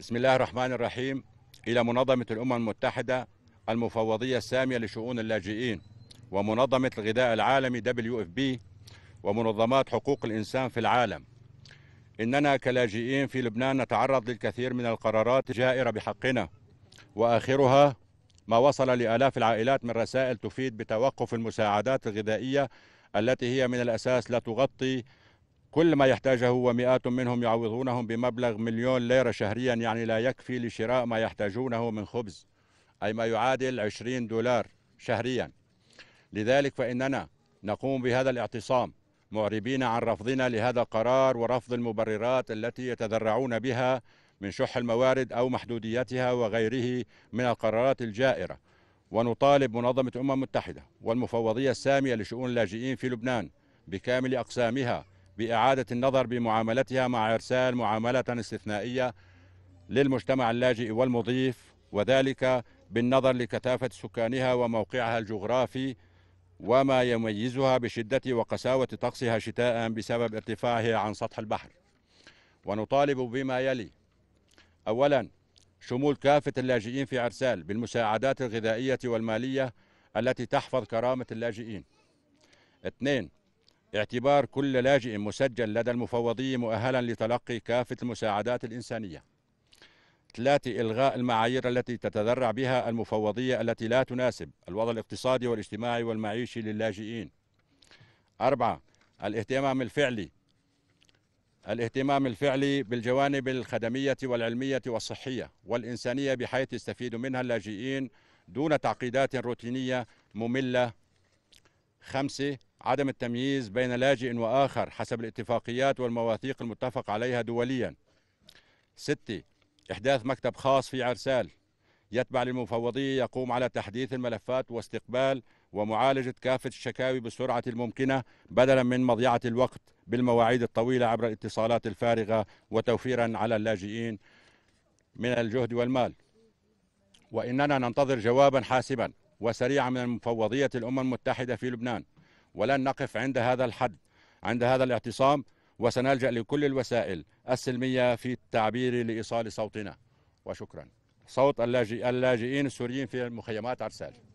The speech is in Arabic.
بسم الله الرحمن الرحيم إلى منظمة الأمم المتحدة المفوضية السامية لشؤون اللاجئين ومنظمة الغذاء العالمي دبليو اف بي ومنظمات حقوق الإنسان في العالم. إننا كلاجئين في لبنان نتعرض للكثير من القرارات الجائرة بحقنا، وآخرها ما وصل لآلاف العائلات من رسائل تفيد بتوقف المساعدات الغذائية التي هي من الأساس لا تغطي كل ما يحتاجه، ومئات منهم يعوضونهم بمبلغ 1,000,000 ليرة شهريا، يعني لا يكفي لشراء ما يحتاجونه من خبز، أي ما يعادل 20 دولار شهريا. لذلك فإننا نقوم بهذا الاعتصام معربين عن رفضنا لهذا القرار ورفض المبررات التي يتذرعون بها من شح الموارد أو محدوديتها وغيره من القرارات الجائرة، ونطالب منظمة الأمم المتحدة والمفوضية السامية لشؤون اللاجئين في لبنان بكامل أقسامها بإعادة النظر بمعاملتها مع عرسال معاملة استثنائية للمجتمع اللاجئ والمضيف، وذلك بالنظر لكثافة سكانها وموقعها الجغرافي وما يميزها بشدة وقساوة طقسها شتاء بسبب ارتفاعها عن سطح البحر. ونطالب بما يلي: أولا، شمول كافة اللاجئين في عرسال بالمساعدات الغذائية والمالية التي تحفظ كرامة اللاجئين. 2، اعتبار كل لاجئ مسجل لدى المفوضية مؤهلا لتلقي كافة المساعدات الإنسانية. 3، إلغاء المعايير التي تتذرع بها المفوضية التي لا تناسب الوضع الاقتصادي والاجتماعي والمعيشي للاجئين. 4، الاهتمام الفعلي بالجوانب الخدمية والعلمية والصحية والإنسانية بحيث يستفيد منها اللاجئين دون تعقيدات روتينية مملة. 5، عدم التمييز بين لاجئ وآخر حسب الاتفاقيات والمواثيق المتفق عليها دوليا. 6، إحداث مكتب خاص في عرسال يتبع للمفوضية يقوم على تحديث الملفات واستقبال ومعالجة كافة الشكاوي بالسرعة الممكنة بدلا من مضيعة الوقت بالمواعيد الطويلة عبر الاتصالات الفارغة، وتوفيرا على اللاجئين من الجهد والمال. وإننا ننتظر جوابا حاسما وسريعا من المفوضية الأمم المتحدة في لبنان، ولن نقف عند هذا الحد، عند هذا الاعتصام، وسنلجأ لكل الوسائل السلمية في التعبير لإيصال صوتنا. وشكرا. صوت اللاجئين السوريين في مخيمات عرسال.